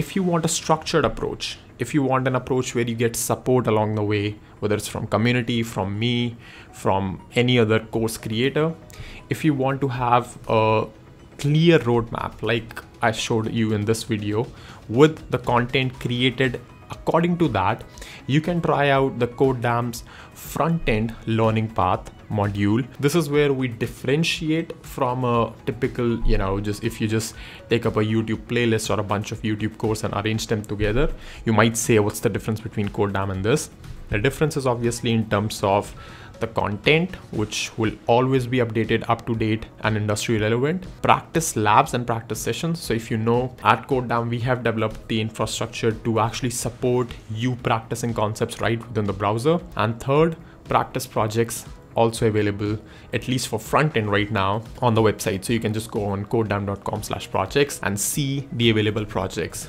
if you want a structured approach, if you want an approach where you get support along the way, whether it's from community, from me, from any other course creator, if you want to have a clear roadmap like I showed you in this video with the content created according to that, you can try out the codedamn's front-end learning path module. This is where we differentiate from a typical, just if you just take up a YouTube playlist or a bunch of YouTube courses and arrange them together, you might say, what's the difference between codedamn and this? The difference is obviously in terms of the content, which will always be updated, up to date and industry relevant, practice labs and practice sessions. So if you know, at codedamn, we have developed the infrastructure to actually support you practicing concepts right within the browser. And third, practice projects also available, at least for front end right now, on the website. So you can just go on codedamn.com/projects and see the available projects.